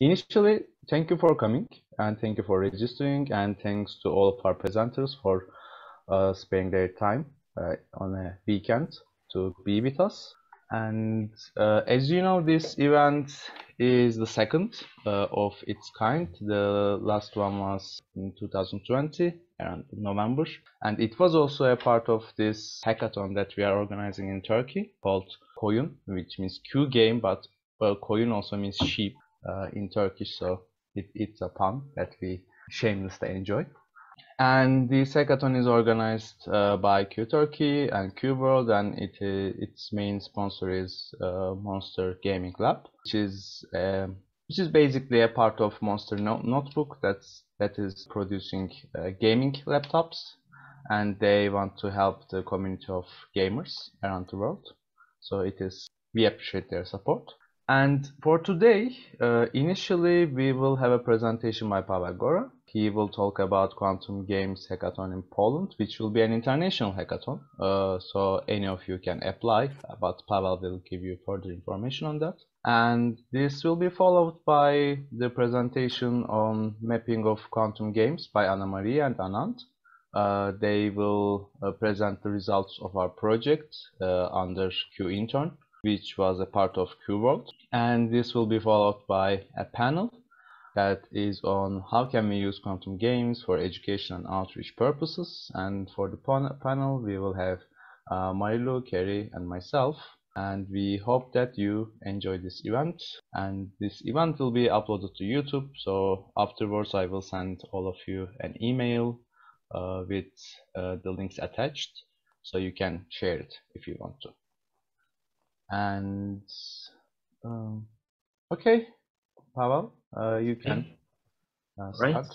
Initially, thank you for coming and thank you for registering, and thanks to all of our presenters for spending their time on a weekend to be with us. And as you know, this event is the second of its kind. The last one was in 2020, around November, and it was also a part of this hackathon that we are organizing in Turkey called Koyun, which means Q game, but Koyun also means sheep in Turkish, so it's a pun that we shamelessly enjoy. And this hackathon is organized by QTurkey and Q-World, and its main sponsor is Monster Gaming Lab, which is basically a part of Monster Notebook that is producing gaming laptops, and they want to help the community of gamers around the world. So we appreciate their support. And for today, initially we will have a presentation by Paweł Gora. He will talk about Quantum Games Hackathon in Poland, which will be an international hackathon, so any of you can apply, but Paweł will give you further information on that. And this will be followed by the presentation on mapping of quantum games by Anna-Marie and Anand. They will present the results of our project under Q-intern, which was a part of Q-World, and this will be followed by a panel that is on how can we use quantum games for education and outreach purposes. And for the panel we will have Milo, Kerry and myself, and we hope that you enjoy this event. And this event will be uploaded to YouTube, so afterwards I will send all of you an email with the links attached, so you can share it if you want to. And okay, Paweł, you can start. Right.